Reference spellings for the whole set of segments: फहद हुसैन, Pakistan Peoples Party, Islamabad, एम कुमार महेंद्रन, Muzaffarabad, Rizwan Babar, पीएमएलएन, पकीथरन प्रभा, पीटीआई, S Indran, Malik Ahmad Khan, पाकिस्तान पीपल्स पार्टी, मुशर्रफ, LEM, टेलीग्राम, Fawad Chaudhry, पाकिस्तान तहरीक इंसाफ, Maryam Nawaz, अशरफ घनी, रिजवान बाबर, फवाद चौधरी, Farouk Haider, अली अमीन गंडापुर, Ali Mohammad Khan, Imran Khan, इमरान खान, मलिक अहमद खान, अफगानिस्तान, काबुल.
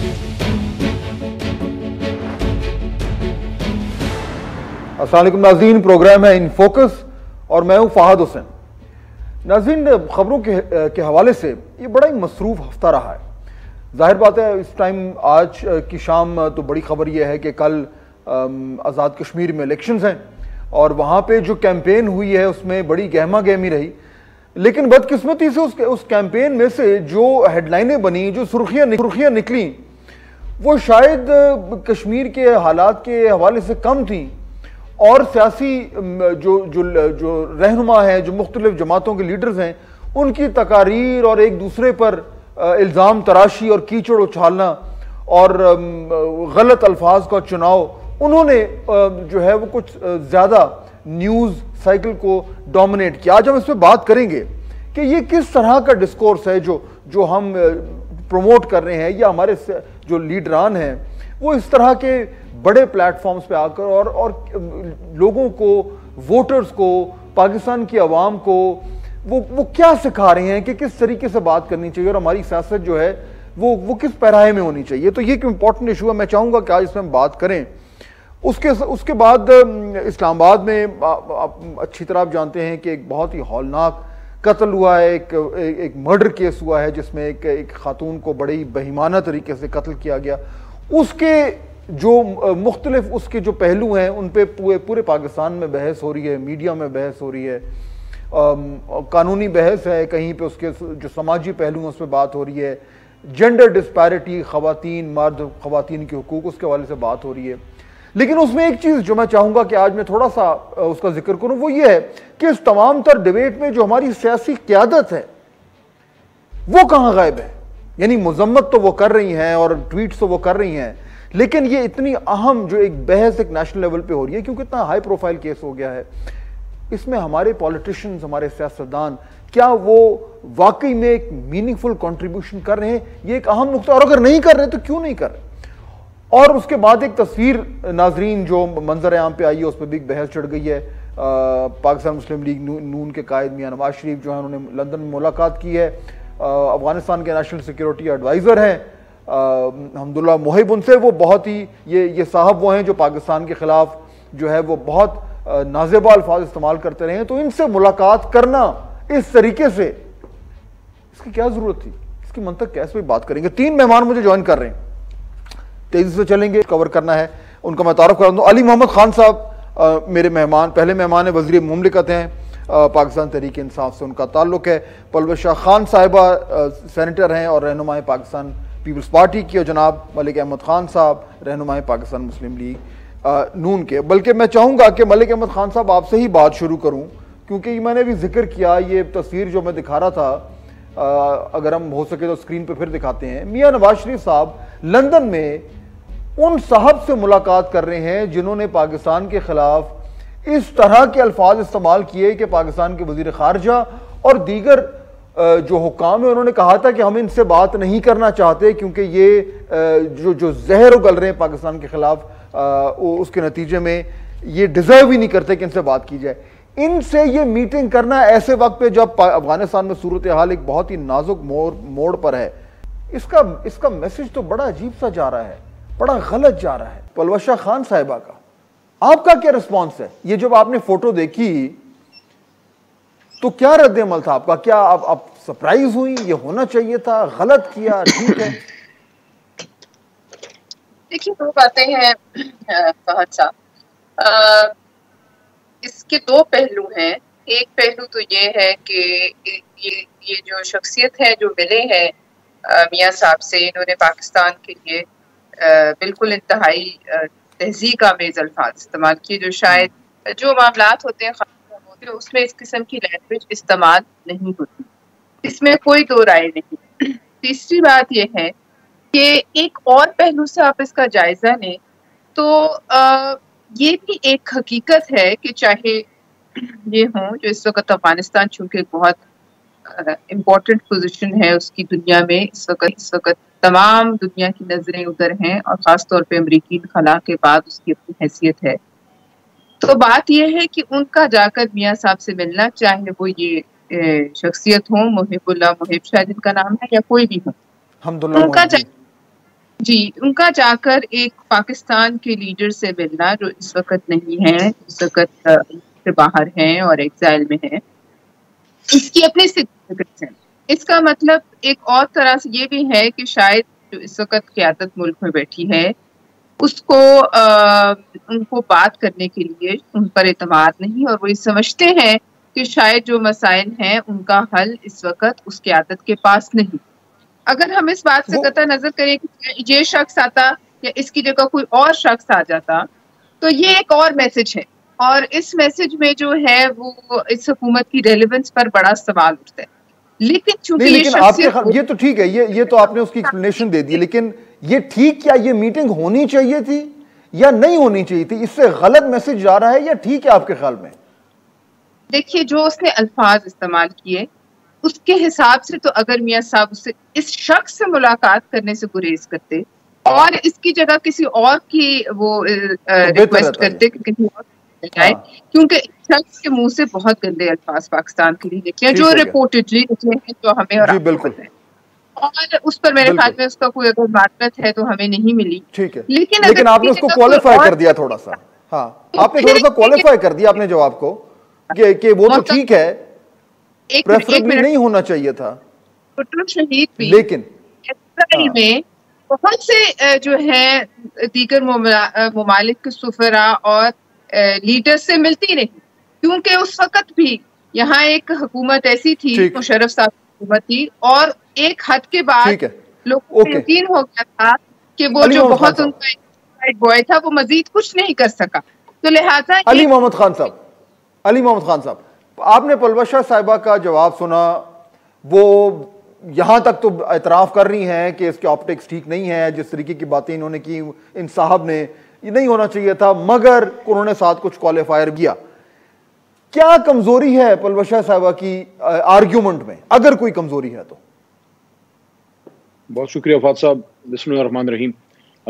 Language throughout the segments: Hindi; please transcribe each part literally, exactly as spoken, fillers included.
अस्सलाम वालेकुम नाज़रीन, प्रोग्राम है इन फोकस और मैं हूँ फहद हुसैन। नाज़रीन, खबरों के, के हवाले से ये बड़ा ही मसरूफ़ हफ्ता रहा है। जाहिर बात है इस टाइम आज की शाम तो बड़ी खबर यह है कि कल आज़ाद कश्मीर में इलेक्शंस हैं और वहाँ पे जो कैंपेन हुई है उसमें बड़ी गहमा गहमी रही, लेकिन बदकिस्मती से उस उस कैंपेन में से जो हेडलाइनें बनी, जो सुर्खियाँ सुर्खियाँ निकली, वो शायद कश्मीर के हालात के हवाले से कम थी और सियासी जो जो जो रहनुमा हैं, जो मुख्तलिफ जमातों के लीडर्स हैं, उनकी तकारीर और एक दूसरे पर इल्ज़ाम तराशी और कीचड़ उछालना और गलत अल्फाज का चुनाव, उन्होंने जो है वो कुछ ज़्यादा न्यूज़ साइकिल को डोमिनेट किया। आज हम इस पर बात करेंगे कि ये किस तरह का डिस्कोर्स है जो जो हम प्रमोट कर रहे हैं या हमारे जो लीडरान हैं वो इस तरह के बड़े प्लेटफॉर्म्स पे आकर और और लोगों को, वोटर्स को, पाकिस्तान की आवाम को वो वो क्या सिखा रहे हैं कि किस तरीके से बात करनी चाहिए और हमारी सियासत जो है वो वो किस पैराहे में होनी चाहिए। तो ये एक इम्पॉर्टेंट इशू है, मैं चाहूँगा कि आज इसमें हम बात करें। उसके उसके बाद इस्लामाबाद में आप अच्छी तरह आप जानते हैं कि एक बहुत ही हौलनाक कत्ल हुआ है, एक एक मर्डर केस हुआ है जिसमें एक एक खातून को बड़े ही बेईमाना तरीके से कत्ल किया गया। उसके जो मुख्तलिफ उसके जो पहलू हैं उन पर पूरे पूरे पाकिस्तान में बहस हो रही है, मीडिया में बहस हो रही है, आ, कानूनी बहस है, कहीं पे उसके जो समाजी पहलू हैं उस पर बात हो रही है, जेंडर डिस्पैरिटी, ख़वातीन मर्द ख़वातीन के हुकूक उसके हवाले से बात हो रही है। लेकिन उसमें एक चीज़ जो मैं चाहूँगा कि आज मैं थोड़ा सा उसका जिक्र करूँ वो ये है कि इस तमाम तर डिबेट में जो हमारी सियासी क़यादत है वो कहाँ गायब है। यानी मजम्मत तो वो कर रही हैं और ट्वीट्स तो वो कर रही हैं, लेकिन ये इतनी अहम जो एक बहस एक नेशनल लेवल पे हो रही है क्योंकि इतना हाई प्रोफाइल केस हो गया है, इसमें हमारे पॉलिटिशियंस, हमारे सियासतदान क्या वो वाकई में एक मीनिंगफुल कंट्रीब्यूशन कर रहे हैं, ये एक अहम नुकता। और अगर नहीं कर रहे तो क्यों नहीं कर रहे। और उसके बाद एक तस्वीर नाजरीन जो मंजर आम पे आई है उस पर भी बहस चढ़ गई है। पाकिस्तान मुस्लिम लीग नून के कायद मियाँ नवाज शरीफ जो है उन्होंने लंदन में मुलाकात की है, अफगानिस्तान के नेशनल सिक्योरिटी एडवाइज़र हैं हमदुल्ला मोहिब, उनसे वो बहुत ही ये ये साहब वो हैं जो पाकिस्तान के ख़िलाफ़ जो है वो बहुत नाजेबा अल्फाज इस्तेमाल करते रहे हैं। तो इनसे मुलाकात करना इस तरीके से, इसकी क्या ज़रूरत थी, इसकी मंतक कैसे बात करेंगे। तीन मेहमान मुझे ज्वाइन कर रहे हैं, तेज़ी से चलेंगे, कवर करना है उनका। मैं तारुफ करा दूँ, अली मोहम्मद खान साहब मेरे मेहमान, पहले मेहमान हैं, वज़ीर मुमलिकत हैं, पाकिस्तान तहरीक इंसाफ से उनका ताल्लुक़ है। पलवशा खान साहिबा सेनेटर हैं और रहनुमाएं पाकिस्तान पीपल्स पार्टी की, और जनाब मलिक अहमद खान साहब रहनुमाएं पाकिस्तान मुस्लिम लीग नून के। बल्कि मैं चाहूँगा कि मलिक अहमद खान साहब आपसे ही बात शुरू करूँ क्योंकि मैंने भी जिक्र किया, ये तस्वीर जो मैं दिखा रहा था, आ, अगर हम हो सके तो स्क्रीन पर फिर दिखाते हैं, मियाँ नवाज शरीफ साहब लंदन में उन साहब से मुलाकात कर रहे हैं जिन्होंने पाकिस्तान के ख़िलाफ़ इस तरह के अल्फाज इस्तेमाल किए कि पाकिस्तान के वज़ीर ख़ारजा और दीगर जो हुकाम है उन्होंने कहा था कि हम इनसे बात नहीं करना चाहते क्योंकि ये जो जो जहर उगल रहे हैं पाकिस्तान के ख़िलाफ़ उसके नतीजे में ये डिज़र्व ही नहीं करते कि इनसे बात की जाए। इनसे ये मीटिंग करना ऐसे वक्त पे जब अफगानिस्तान में सूरत हाल एक बहुत ही नाजुक मोड़ मोड़ पर है, इसका इसका मैसेज तो बड़ा अजीब सा जा रहा है, बड़ा गलत जा रहा है। पलवशा खान साहिबा का आपका क्या रिस्पॉन्स है? ये जब आपने फोटो देखी तो क्या रद्द अमल था आपका? क्या आप, आप सरप्राइज हुई? ये होना चाहिए था, गलत किया, ठीक है? देखिए दो बातें हैं फहद साहब, इसके दो पहलू हैं। एक पहलू तो ये है कि ये ये जो शख्सियत है जो मिले हैं मियाँ साहब से, इन्होंने पाकिस्तान के लिए बिल्कुल इंतहाई तहजीक आमेज अल्फाज इस्तेमाल किए जो शायद जो मामलात होते हैं होते हैं उसमें इस किस्म की लैंग्वेज इस्तेमाल नहीं होती, इसमें कोई दो राय नहीं। तीसरी बात यह है कि एक और पहलू से आप इसका जायज़ा लें तो आ, ये भी एक हकीकत है कि चाहे ये हों जो इस वक्त अफगानिस्तान चूँकि बहुत इम्पोर्टेंट पोजीशन है उसकी दुनिया में, इस वक्त इस वक्त तमाम दुनिया की नज़रें उधर हैं और ख़ास तौर पे अमरीकी खला के बाद उसकी अपनी हैसियत है। तो बात यह है कि उनका जाकर मियाँ साहब से मिलना, चाहे वो ये शख्सियत हो, मुहिबुल्ला मुहिब शायद इनका नाम है या कोई भी हो, उनका जी, उनका जाकर एक पाकिस्तान के लीडर से मिलना, जो इस वक्त नहीं है, इस वक्त से बाहर हैं और एक्साइल में हैं, इसकी अपने सिग्निफिकेंस है। इसका मतलब एक और तरह से ये भी है कि शायद जो इस वक्त क़यादत मुल्क में बैठी है उसको आ, उनको बात करने के लिए उन पर एतमाद नहीं, और वो ये समझते हैं कि शायद जो मसाइल हैं उनका हल इस वक्त उस क़यादत के पास नहीं। अगर हम इस बात से कतई नजर करें कि ये शख्स आता या इसकी जगह कोई और शख्स आ जाता, तो ये एक और मैसेज है, और इस मैसेज में जो है वो इस हुकूमत की रेलेवेंस पर बड़ा सवाल उठता है। लेकिन चूंकि ये शख्सियत, ये तो ठीक है, ये ये तो आपने उसकी एक्सप्लेनेशन दे दी, लेकिन ये ठीक, क्या ये मीटिंग होनी चाहिए थी या नहीं होनी चाहिए थी? इससे गलत मैसेज जा रहा है या ठीक है आपके ख्याल में? देखिए, जो उसने अल्फाज इस्तेमाल किए उसके हिसाब से तो अगर मियाँ साहब उससे, इस शख्स से मुलाकात करने से गुरेज करते और इसकी जगह किसी और की वो रिक्वेस्ट करते कि किसी और जाए, क्योंकि शख्स के मुंह से बहुत गंदे अल्फाज पाकिस्तान के लिए निकले जो रिपोर्टेडली निकले हैं, जो हमें और आपको पता है, और उस पर मेरे ख्याल में उसका कोई अगर मार्फत है तो हमें नहीं मिली। ठीक है, लेकिन लेकिन आपने उसको क्वालिफाई कर दिया थोड़ा सा। हाँ, आपने थोड़ा सा क्वालिफाई कर दिया अपने जवाब को कि वो तो ठीक है, प्रेफरेबली नहीं होना चाहिए था। शहीद भी, लेकिन हाँ। में बहुत से जो है दीगर मुमालिक के सफरा और लीडर से मिलती रही, क्योंकि उस वक्त भी यहाँ एक हुकूमत ऐसी थी, मुशर्रफ साहब की हुकूमत थी, और एक हद के बाद लोगों को यकीन हो गया था कि वो जो बहुत उनका बॉय था वो मजीद कुछ नहीं कर सका, तो लिहाजा अली मोहम्मद खान साहब अली मोहम्मद खान साहब आपने पलवशा साहिबा का जवाब सुना, वो यहाँ तक तो एतराफ़ कर रही हैं कि इसके ऑप्टिक्स ठीक नहीं है, जिस तरीके की बातें इन्होंने की, इन साहब ने, ये नहीं होना चाहिए था, मगर उन्होंने साथ कुछ क्वालिफायर किया। क्या कमज़ोरी है पलवशा साहिबा की आर्ग्यूमेंट में, अगर कोई कमज़ोरी है तो? बहुत शुक्रिया फाद साहब। बिस्मिल्लाहिर्रहमानिर्रहीम,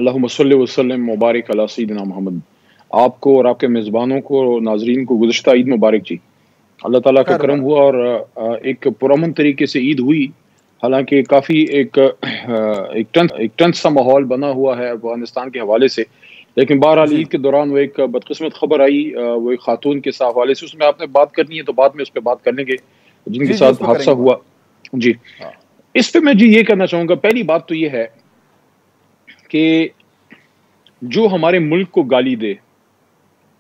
अल्लाहुम्मा सल्लि वसल्लिम मुबारक अला सय्यिदिना मोहम्मद। आपको और आपके मेज़बानों को, नाज़रीन को गुज़श्ता ईद मुबारक जी। अल्लाह ताला का करम हुआ और एक पुरमन तरीके से ईद हुई, हालांकि काफ़ी एक एक टंस एक टंस सा माहौल बना हुआ है अफगानिस्तान के हवाले से, लेकिन बहरहाल ईद के दौरान वो एक बदकिस्मत खबर आई, वो एक खातून के साथ हवाले से, उसमें आपने बात करनी है तो बाद में उस पर बात कर लेंगे, जिनके साथ हादसा हुआ। जी, इस पर मैं जी ये कहना चाहूँगा, पहली बात तो ये है कि जो हमारे मुल्क को गाली दे,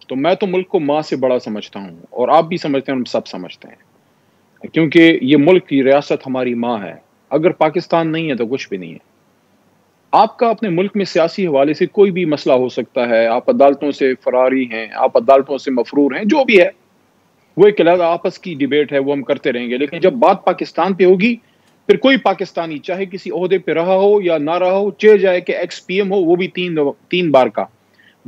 तो मैं तो मुल्क को माँ से बड़ा समझता हूँ, और आप भी समझते हैं, हम सब समझते हैं, क्योंकि ये मुल्क की रियासत हमारी माँ है। अगर पाकिस्तान नहीं है तो कुछ भी नहीं है। आपका अपने मुल्क में सियासी हवाले से कोई भी मसला हो सकता है, आप अदालतों से फरारी हैं, आप अदालतों से मफरूर हैं, जो भी है वो एक अलग आपस की डिबेट है, वो हम करते रहेंगे, लेकिन जब बात पाकिस्तान पर होगी फिर कोई पाकिस्तानी, चाहे किसी ओहदे पर रहा हो या ना रहा हो, चाहे जाए कि एक्स पी एम हो, वो भी तीन तीन बार का,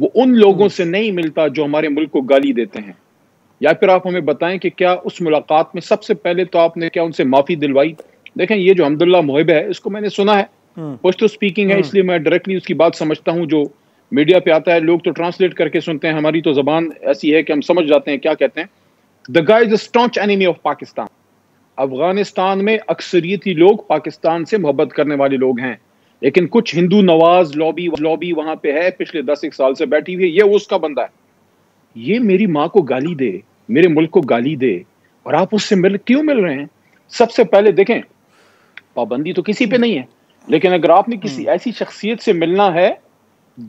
वो उन लोगों से नहीं मिलता जो हमारे मुल्क को गाली देते हैं। या फिर आप हमें बताएं कि क्या उस मुलाकात में सबसे पहले तो आपने क्या उनसे माफ़ी दिलवाई? देखें, ये जो हमदुल्ला मोहिब है, इसको मैंने सुना है, पोस्ट स्पीकिंग है, इसलिए मैं डायरेक्टली उसकी बात समझता हूँ। जो मीडिया पे आता है, लोग तो ट्रांसलेट करके सुनते हैं, हमारी तो जबान ऐसी है कि हम समझ जाते हैं क्या कहते हैं। The guy is a staunch enemy of Pakistan. अफगानिस्तान में अक्सरियती लोग पाकिस्तान से मोहब्बत करने वाले लोग हैं, लेकिन कुछ हिंदू नवाज लॉबी लॉबी वहां पे है, पिछले दस एक साल से बैठी हुई है, ये उसका बंदा है, ये मेरी माँ को गाली दे, मेरे मुल्क को गाली दे, और आप उससे मिल क्यों मिल रहे हैं? सबसे पहले देखें, पाबंदी तो किसी पे नहीं है, लेकिन अगर आपने किसी ऐसी शख्सियत से मिलना है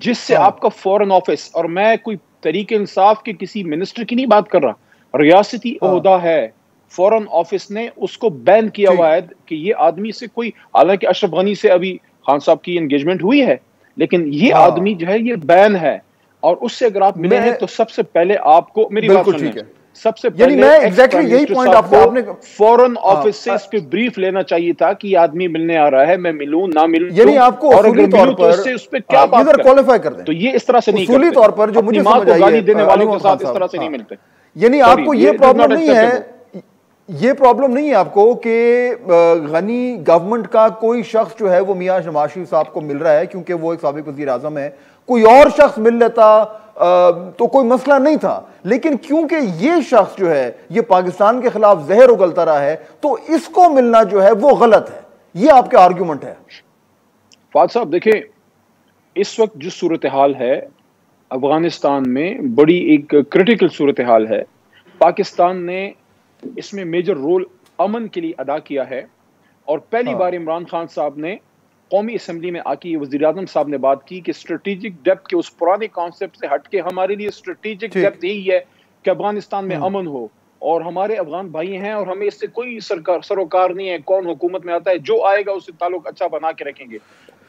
जिससे आपका फॉरेन ऑफिस, और मैं कोई तरीके इंसाफ के किसी मिनिस्टर की नहीं बात कर रहा, रियासती ओहदा है, फॉरेन ऑफिस ने उसको बैन किया हुआ है कि ये आदमी से कोई, हालांकि अशरफ घनी से अभी खान साहब की एंगेजमेंट हुई है, लेकिन ये आदमी जो है ये बैन है, और उससे अगर आप मिले हैं तो सबसे पहले आपको मेरी बात सुनिए, सबसे पहले मैं एग्जैक्टली यही पॉइंट आपको, आपने फॉरेन ऑफिस से इस पे ब्रीफ लेना चाहिए था कि आदमी मिलने आ रहा है, मैं मिलूं ना मिलूं, यानी आपको असूली तौर पर इससे उस पे क्या बात करें, क्वालिफाई कर दें, तो ये इस तरह से नहीं, असूली तौर पर जो मुझे समझ आई, गाली देने वालों के साथ इस तरह से नहीं मिलते। यानी आपको ये प्रॉब्लम नहीं है, ये प्रॉब्लम नहीं है आपको कि गनी गवर्नमेंट का कोई शख्स जो है वो मियां नवाज शरीफ साहब को मिल रहा है क्योंकि वो एक साबिक वज़ीर आज़म है, कोई और शख्स मिल लेता तो कोई मसला नहीं था, लेकिन क्योंकि ये शख्स जो है ये पाकिस्तान के खिलाफ जहर उगलता रहा है तो इसको मिलना जो है वो गलत है, ये आपका आर्ग्यूमेंट है। फाद साहब देखें, इस वक्त जो सूरत हाल है अफगानिस्तान में, बड़ी एक क्रिटिकल सूरत हाल है। पाकिस्तान ने इसमें मेजर रोल अमन के लिए अदा किया है और पहली हाँ। बार इमरान खान साहब ने कौमी असम्बली में आके वज़ीर-ए-आज़म साहब ने बात की कि स्ट्रेटेजिक डेप्थ के उस पुराने कॉन्सेप्ट से हटके हमारे लिए स्ट्रेटेजिक डेप्थ यही है कि अफगानिस्तान में अमन हो और हमारे अफगान भाई हैं और हमें इससे कोई सरकार सरोकार नहीं है, कौन हुकूमत में आता है, जो आएगा उससे ताल्लुक अच्छा बना के रखेंगे।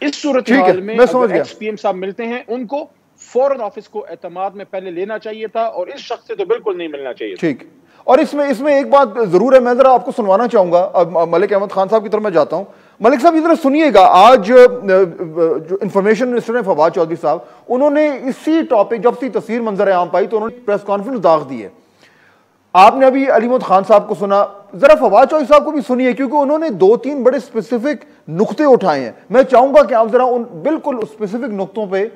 इस सूरत हाल में एक्स पी एम साहब मिलते हैं, उनको फॉरेन ऑफिस को एतमाद में पहले लेना चाहिए था और इस शख्स से तो बिल्कुल नहीं मिलना चाहिए। ठीक, और इसमें इसमें एक बात जरूर है, मैं जरा आपको सुनवाना चाहूंगा। अब मलिक अहमद खान साहब की तरफ मैं जाता हूं। मलिक साहब इधर सुनिएगा, आज जो इन्फॉर्मेशन मिनिस्टर हैं फवाद चौधरी साहब, उन्होंने इसी टॉपिक जब सी तस्वीर मंजर आम पाई तो उन्होंने प्रेस कॉन्फ्रेंस दाग दी है। आपने अभी अली मोहम्मद खान साहब को सुना, जरा फवाद चौधरी साहब को भी सुनिए क्योंकि उन्होंने दो तीन बड़े स्पेसिफिक नुकते उठाए हैं। मैं चाहूंगा कि आप जरा उन बिल्कुल स्पेसिफिक नुकतों पर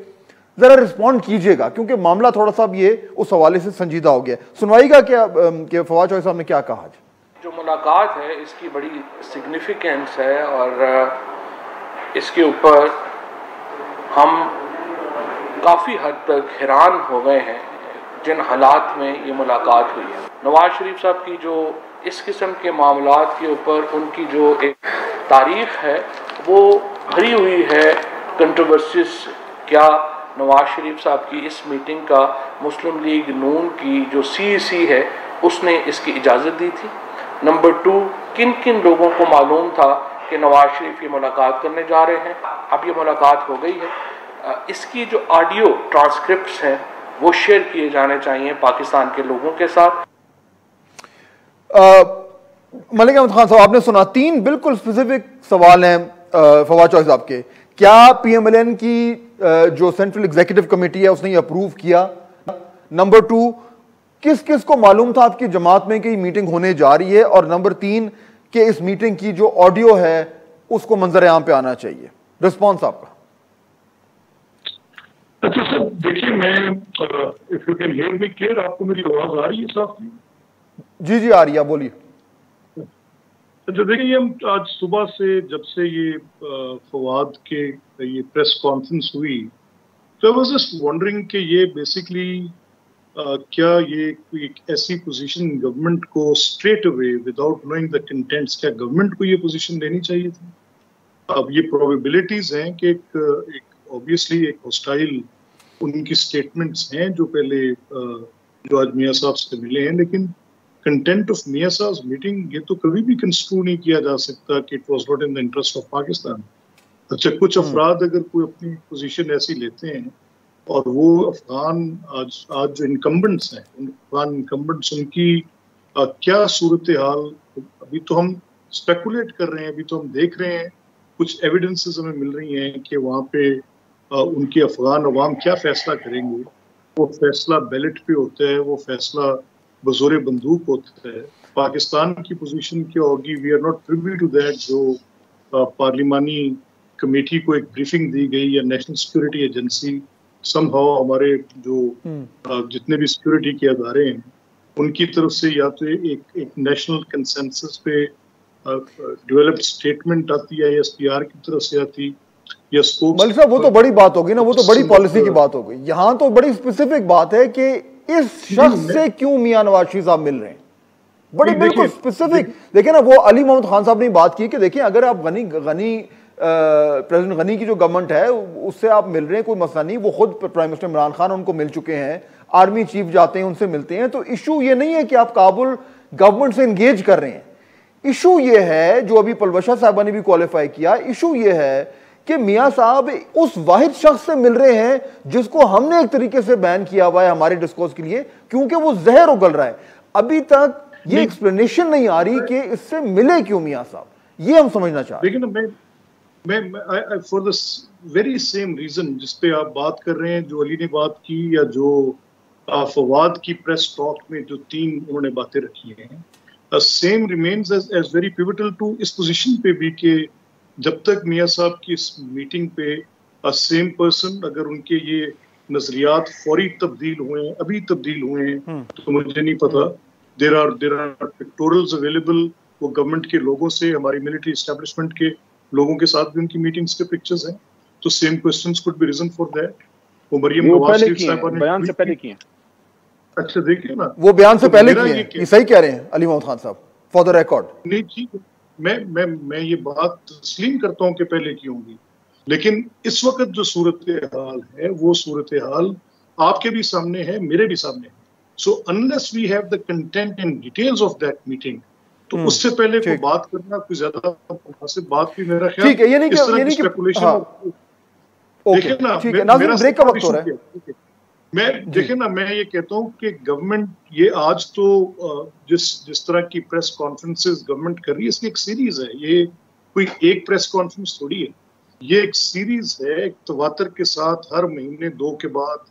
जरा रिस्पॉन्ड कीजिएगा क्योंकि मामला थोड़ा सा ये उस हवाले से संजीदा हो गया। सुनवाईगा क्या कि फवाद चौधरी साहब ने क्या कहा? आज जो मुलाकात है इसकी बड़ी सिग्निफिकेंस है और इसके ऊपर हम काफ़ी हद तक हैरान हो गए हैं जिन हालात में ये मुलाकात हुई है। नवाज शरीफ साहब की जो इस किस्म के मामलात के ऊपर उनकी जो एक तारीख है वो भरी हुई है कंट्रोवर्सीज। क्या नवाज शरीफ साहब की इस मीटिंग का मुस्लिम लीग नून की जो सी सी है उसने इसकी इजाज़त दी थी? नंबर टू, किन किन लोगों को मालूम था कि नवाज शरीफ ये मुलाकात करने जा रहे हैं? अब ये मुलाकात हो गई है, इसकी जो ऑडियो ट्रांसक्रिप्ट्स हैं वो शेयर किए जाने चाहिए पाकिस्तान के लोगों के साथ। मलिक अहमद खान साहब आपने सुना, तीन बिल्कुल स्पेसिफिक सवाल हैं फवाद चौधरी साहब के। क्या पी एम एल एन की जो सेंट्रल एग्जीक्यूटिव कमेटी है उसने अप्रूव किया? नंबर टू, किस किस को मालूम था आपकी जमात में कि मीटिंग होने जा रही है? और नंबर तीन, कि इस मीटिंग की जो ऑडियो है उसको मंजर आम पे आना चाहिए। रिस्पॉन्स आपका? अच्छा सर, देखिए मैं if you can hear me clear, आपको मेरी आवाज आ रही है साफ? जी जी आ रही है, बोलिए। जो देखिए हम आज सुबह से जब से ये फवाद के ये प्रेस कॉन्फ्रेंस हुई तो आई वाज जस्ट वंडरिंग कि ये बेसिकली क्या ये एक ऐसी पोजीशन गवर्नमेंट को straight away without knowing the contents, क्या गवर्नमेंट को ये पोजीशन लेनी चाहिए थी? अब ये प्रोबेबिलिटीज हैं कि एक ऑब्वियसली एक हॉस्टाइल उनकी स्टेटमेंट्स हैं जो पहले जो आज मियाँ साहब से मिले हैं, लेकिन कंटेंट ऑफ मियाँ साहब मीटिंग ये तो कभी भी कंस्ट्रू नहीं किया जा सकता कि it was not in the interest of Pakistan. अच्छा, कुछ अफराद अगर कोई अपनी पोजीशन ऐसी लेते हैं और वो अफगान आज आज जो इनकम्बेंट्स हैं अफगान इनकम्बेंट्स उनकी आ, क्या सूरत हाल, अभी तो हम स्पेकुलेट कर रहे हैं, अभी तो हम देख रहे हैं, कुछ एविडेंसेस हमें मिल रही हैं कि वहाँ पे आ, उनके अफगान अवाम क्या फैसला करेंगे। वो फैसला बैलेट पे होता है, वो फैसला बजोरे बंदूक होता है। पाकिस्तान की पोजीशन क्या होगी, we are not privy to that. जो पार्लिमानी कमेटी को एक ब्रीफिंग दी गई या नेशनल सिक्योरिटी एजेंसी, समहाउ हमारे जो आ, जितने भी सिक्योरिटी के अदारे हैं उनकी तरफ से या तो एक एक नेशनल कंसेंसस पे डेवलप्ड स्टेटमेंट आती है या एस पी आर की तरफ से आती या स्कोप। मलिक साहब वो तो बड़ी बात होगी ना, वो तो बड़ी पॉलिसी की बात होगी, यहाँ तो बड़ी स्पेसिफिक बात है कि इस शख्स से क्यों मियां नवाज शरीफ साहब मिल रहे हैं। बड़ी बिल्कुल स्पेसिफिक देखिए ना, वो अली मोहम्मद खान साहब ने बात की कि देखिए अगर आप गनी गनी प्रेसिडेंट गनी की जो गवर्नमेंट है उससे आप मिल रहे हैं कोई मसला नहीं, वो खुद प्राइम मिनिस्टर इमरान खान उनको मिल चुके हैं, आर्मी चीफ जाते हैं उनसे मिलते हैं, तो इशू ये नहीं है कि आप काबुल गवर्नमेंट से इंगेज कर रहे हैं। इशू ये है, जो अभी पलवशा साहबा ने भी क्वालिफाई किया, इशू ये है कि मियाँ साहब उस वाहिद शख्स से मिल रहे हैं जिसको हमने एक तरीके से बैन किया हुआ है हमारे डिस्कोर्स के लिए क्योंकि वो जहर उगल रहा है। अभी तक ये एक्सप्लेनेशन नहीं आ रही कि इससे मिले क्यों मियाँ साहब, ये हम समझना चाहते हैं। लेकिन मैं मैं for the very same reason जिसपे आप बात कर रहे हैं, जो अली ने बात की या जो फवाद की प्रेस टॉक में जो तीन उन्होंने बातें रखी हैं, same remains as very pivotal to इस पोजीशन पे भी के जब तक मियाँ साहब की इस मीटिंग पे अ सेम पर्सन अगर उनके ये नजरियात फौरी तब्दील हुए, अभी तब्दील हुए तो मुझे नहीं पता। There are there are pictorials available, वो गवर्नमेंट के लोगों से हमारी मिलिट्री इस्टेब्लिशमेंट के लोगों के साथ भी उनकी मीटिंग्स के पिक्चर्स हैं। तो same questions could be reason for that. वो मरियम नवाज शरीफ साहब ने बयान से पहले किए। अच्छा देखिए ना, वो बयान से पहले किए, ये सही कह रहे हैं अली मोहम्मद खान साहब फॉर द रिकॉर्ड। नहीं जी, मैं मैं मैं ये बात तस्लीम करता हूँ कि पहले की होंगी, लेकिन इस वक्त जो सूरत हाल है वो सूरत हाल आपके भी सामने है, मेरे भी सामने है। So unless we have the content and details of that meeting, तो उससे पहले कोई बात करना कोई ज्यादा बात भी मेरा ख्याल ठीक है, ये नहीं कि ये नहीं कि हाँ। ओके ठीक है, नाज़रीन ब्रेक का वक्त हो रहा है। मैं देखिए ना, मैं ये कहता हूँ कि गवर्नमेंट ये आज तो जिस जिस तरह की प्रेस कॉन्फ्रेंसेस गवर्नमेंट कर रही है, इसकी एक सीरीज है, ये कोई एक प्रेस कॉन्फ्रेंस थोड़ी है, ये एक सीरीज है एक तवातर के साथ, हर महीने दो के बाद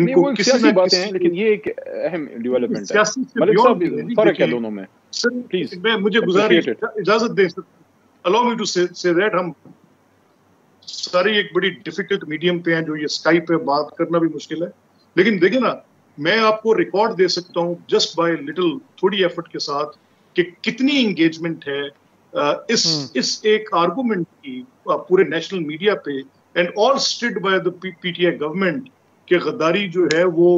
इनको किसी ना बातें हैं, लेकिन ये एक अहम डेवलपमेंट है। मलिक साहब फर्क है दोनों में सर, प्लीज मैं मुझे गुजारिश इजाजत दें sir, allow me to say that. हम सारी एक बड़ी डिफिकल्ट मीडियम पे हैं, जो ये स्काइप पे बात करना भी मुश्किल है, लेकिन देखिए ना मैं आपको रिकॉर्ड दे सकता हूँ जस्ट बाय लिटिल थोड़ी एफर्ट के साथ कि कितनी एंगेजमेंट है इस इस एक आर्गूमेंट की पूरे नेशनल मीडिया पे, and all state by the पीटीआई government के गद्दारी जो है वो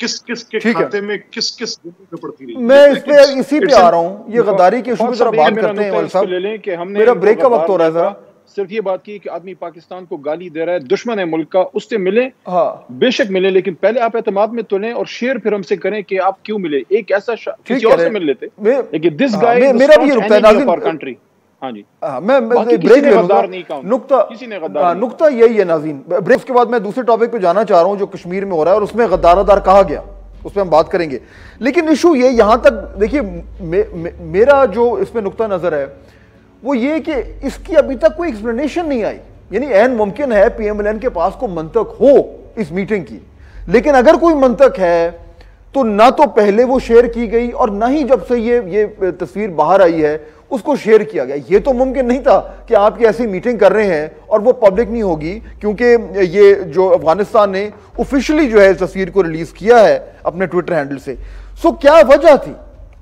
किस किस के खाते में किस किस में पड़ती रही। मैं इस पे इसी पे आ रहा हूँ, ये गद्दारी के इशू पर बात करते हैं भाई साहब, ले लें कि हमने मेरा ब्रेक का वक्त हो रहा है सर। सिर्फ ये बात की कि आदमी पाकिस्तान को गाली दे रहा है, दुश्मन है मुल्क का, उससे मिलें हाँ। बेशक मिलें, लेकिन पहले आप एतमाद में तो लें और शेयर फिर हमसे करें कि आप क्यों मिले। एक ऐसा किसी और से मिल लेते लेकिन दिस गाय मेरा भी रुकता है नाज़रीन फॉर कंट्री। हाँ जी मैं ब्रेक ले लूंगा, नुक्ता किसी ने गद्दार नहीं, नुक्ता यही है नाज़रीन। ब्रेक के बाद मैं दूसरे टॉपिक पे जाना चाह रहा हूँ जो कश्मीर में हो रहा है, और उसमें गद्दारदार कहा गया, उस पर हम बात करेंगे। लेकिन इशू ये यहाँ तक देखिए, मेरा जो इसमें नुक्ता नजर है वो ये कि इसकी अभी तक कोई एक्सप्लेनेशन नहीं आई, यानी एन मुमकिन है पीएमएलएन के पास को मंतक हो इस मीटिंग की, लेकिन अगर कोई मंतक है तो ना तो पहले वो शेयर की गई और ना ही जब से ये ये तस्वीर बाहर आई है उसको शेयर किया गया। ये तो मुमकिन नहीं था कि आप ये ऐसी मीटिंग कर रहे हैं और वो पब्लिक नहीं होगी, क्योंकि ये जो अफगानिस्तान ने ऑफिशियली जो है इस तस्वीर को रिलीज किया है अपने ट्विटर हैंडल से। सो क्या वजह थी?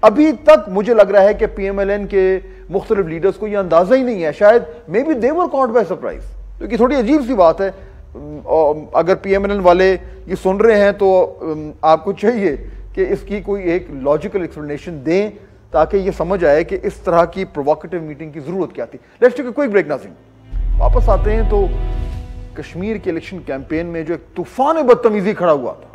अभी तक मुझे लग रहा है कि पीएमएलएन के मुख्तलिफ लीडर्स को यह अंदाजा ही नहीं है, शायद may be they were caught by surprise, क्योंकि थोड़ी अजीब सी बात है। अगर पीएमएलएन वाले ये सुन रहे हैं तो आपको चाहिए कि इसकी कोई एक लॉजिकल एक्सप्लेनेशन दें ताकि ये समझ आए कि इस तरह की प्रोवोकेटिव मीटिंग की जरूरत क्या थी। Let's take a quick break नाज़रीन। वापस आते हैं तो कश्मीर के इलेक्शन कैंपेन में जो एक तूफान बदतमीजी खड़ा हुआ था,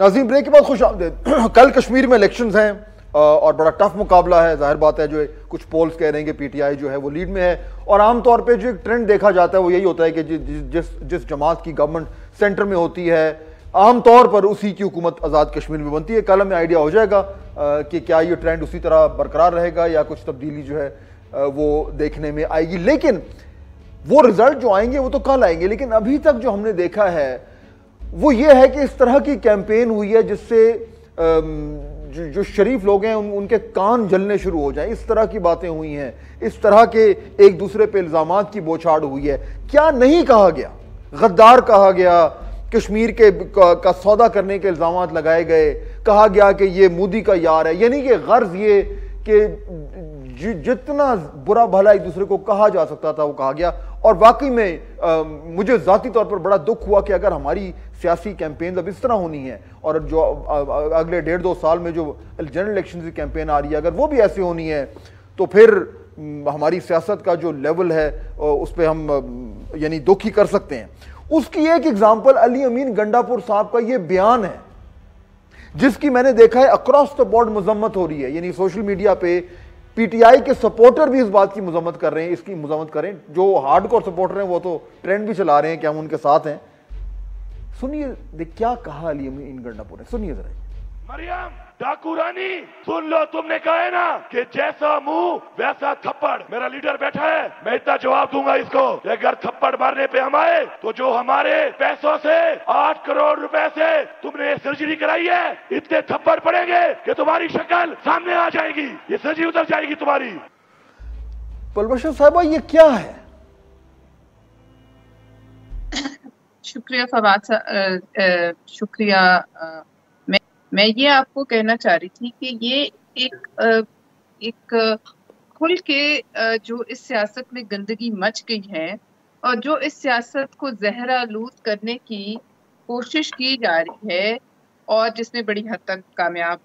नाज़रीन ब्रेक के बाद खुश आमदीद। कल कश्मीर में इलेक्शंस हैं और बड़ा टफ मुकाबला है, जाहिर बात है जो है, कुछ पोल्स कह रहे हैं कि पीटीआई जो है वो लीड में है, और आमतौर पे जो एक ट्रेंड देखा जाता है वो यही होता है कि जि, जि, जिस जिस जमात की गवर्नमेंट सेंटर में होती है आमतौर पर उसी की हुकूमत आज़ाद कश्मीर में बनती है। कल हमें आइडिया हो जाएगा कि क्या ये ट्रेंड उसी तरह बरकरार रहेगा या कुछ तब्दीली जो है वो देखने में आएगी, लेकिन वो रिजल्ट जो आएंगे वो तो कल आएंगे। लेकिन अभी तक जो हमने देखा है वो ये है कि इस तरह की कैंपेन हुई है जिससे जो, जो शरीफ लोग हैं उन, उनके कान जलने शुरू हो जाएं, इस तरह की बातें हुई हैं, इस तरह के एक दूसरे पे इल्ज़ामात की बौछाड़ हुई है। क्या नहीं कहा गया, गद्दार कहा गया, कश्मीर के का, का सौदा करने के इल्ज़ामात लगाए गए, कहा गया कि ये मोदी का यार है, यानी कि गर्ज ये कि जि, जितना बुरा भला एक दूसरे को कहा जा सकता था वो कहा गया। और वाकई में आ, मुझे ज़ाती तौर पर बड़ा दुख हुआ कि अगर हमारी सियासी कैंपेन अब इस तरह होनी है और जो आ, आ, अगले डेढ़ दो साल में जो जनरल इलेक्शन की कैंपेन आ रही है अगर वो भी ऐसे होनी है तो फिर हमारी सियासत का जो लेवल है उस पर हम यानी दुख ही कर सकते हैं। उसकी एक एग्जाम्पल अली अमीन गंडापुर साहब का ये बयान है जिसकी मैंने देखा है अक्रॉस द बोर्ड मजम्मत हो रही है, यानी सोशल मीडिया पे पीटीआई के सपोर्टर भी इस बात की मजम्मत कर रहे हैं, इसकी मजम्मत कर रहे हैं। जो हार्डकोर सपोर्टर हैं वो तो ट्रेंड भी चला रहे हैं कि हम उनके साथ हैं। सुनिए दे क्या कहा अली अमीन गंडापुर ने, सुनिए जरा। मरियम डाकू रानी सुन लो, तुमने कहा है ना कि जैसा मुंह वैसा थप्पड़, मेरा लीडर बैठा है, मैं इतना जवाब दूंगा इसको, अगर थप्पड़ मारने पे हम आए तो जो हमारे पैसों से आठ करोड़ रुपए से तुमने सर्जरी कराई है इतने थप्पड़ पड़ेंगे कि तुम्हारी शक्ल सामने आ जाएगी, ये सर्जरी उतर जाएगी तुम्हारी। पलवशा साहबा ये क्या है? शुक्रिया फवाद साहब, शुक्रिया। आ, मैं मैं ये आपको कहना चाह रही थी कि ये एक आ, एक खुल के आ, जो इस सियासत में गंदगी मच गई है और जो इस सियासत को जहरा आलूद करने की कोशिश की जा रही है और जिसमें बड़ी हद तक कामयाब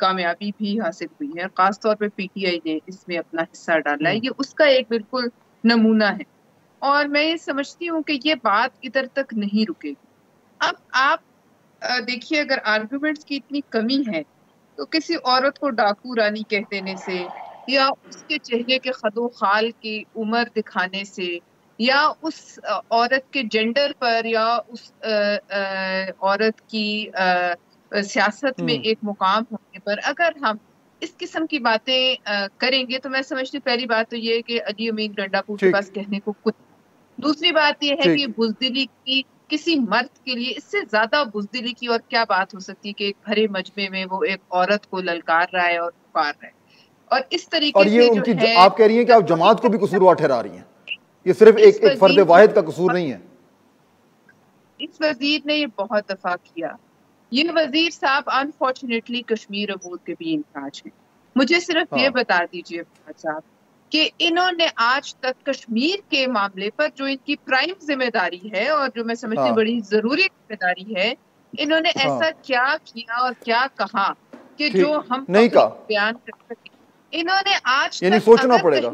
कामयाबी भी हासिल हुई है, खासतौर पे पीटीआई ने इसमें अपना हिस्सा डाला है, ये उसका एक बिल्कुल नमूना है। और मैं ये समझती हूँ कि ये बात इधर तक नहीं रुकेगी। अब आप देखिए, अगर आर्गुमेंट्स की इतनी कमी है तो किसी औरत को डाकू रानी कह देने से या उसके चेहरे के खदोखाल की उम्र दिखाने से या उस औरत के जेंडर पर या उस आ, आ, औरत की आ, सियासत में एक मुकाम होने पर अगर हम इस किस्म की बातें करेंगे तो मैं समझती हूँ पहली बात तो ये है कि अली अमीन गंडापुर के पास कहने को कुछ, दूसरी बात यह है कि बुजदिली की किसी मर्द के लिए इससे ज्यादा बुजदिली की और क्या बात हो सकती है कि एक भरे मजमे में वो एक औरत को ललकार रहा है और पुकार रहा है। और इस तरीके और ये से उनकी जो है, आप कह रही है कि आप जमात को भी कसूरवार ठहरा रही है, ये सिर्फ एक, एक फर्द वाहिद का कसूर नहीं है। इस वजीर ने ये बहुत दफा किया। ये वजीर साहब अनफॉर्चुनेटली कश्मीर अबूद के भी इंचार्ज हैं। मुझे सिर्फ हाँ। ये बता दीजिए साहब कि इन्होंने आज तक कश्मीर के मामले पर जो इनकी प्राइम जिम्मेदारी है और जो मैं समझती हूँ हाँ। बड़ी जरूरी जिम्मेदारी है, इन्होंने हाँ। ऐसा क्या किया और क्या कहा कि जो हम नहीं का बयान कर सके। इन्होंने आज तक सोचना पड़ेगा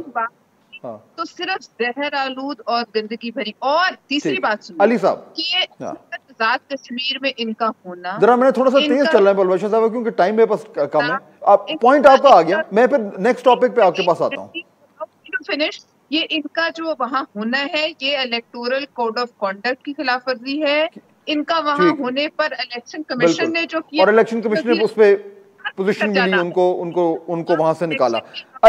हाँ। तो सिर्फ जहर आलूद और गंदगी भरी। और तीसरी बात अली साहब की आजाद कश्मीर में इनका होना, जरा मैंने थोड़ा सा तेज चलना है बलवाशा साहब क्योंकि टाइम मेरे पास कम है। आप पॉइंट आपका आ गया, मैं फिर नेक्स्ट टॉपिक पे आपके पास आता हूं। फिनिश ये इनका जो वहां होना है, ये इलेक्टोरल कोड ऑफ कॉन्डक्ट की खिलाफ वर्जी है। इनका वहां होने पर इलेक्शन कमीशन ने जो किया और इलेक्शन कमिश्नर उस पे पोजीशन मिली, उनको उनको उनको वहां से निकाला।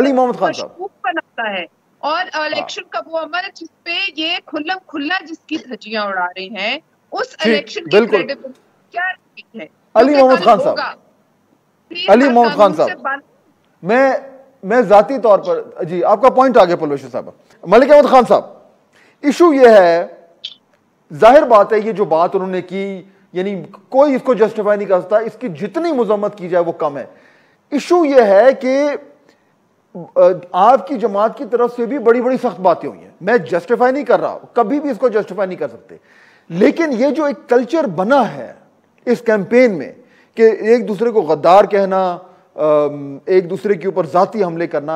अली मोहम्मद खान साहब बनाता है और इलेक्शन का वो अमल जिसपे ये खुल्लम खुल्ला जिसकी धज्जियां उड़ा रहे हैं उस इलेक्शन की क्या है। अली मोहम्मद खान साहब, अली मोहम्मद खान साहब, मैं मैं जाती तौर पर जी आपका पॉइंट आगे पलवेश साहब। मलिक अहमद खान साहब, इशू ये है, जाहिर बात है ये जो बात उन्होंने की, यानी कोई इसको जस्टिफाई नहीं कर सकता, इसकी जितनी मजम्मत की जाए वो कम है। इशू ये है कि आपकी जमात की तरफ से भी बड़ी बड़ी सख्त बातें हुई हैं। मैं जस्टिफाई नहीं कर रहा, कभी भी इसको जस्टिफाई नहीं कर सकते, लेकिन ये जो एक कल्चर बना है इस कैंपेन में कि एक दूसरे को गद्दार कहना, एक दूसरे के ऊपर जाती हमले करना,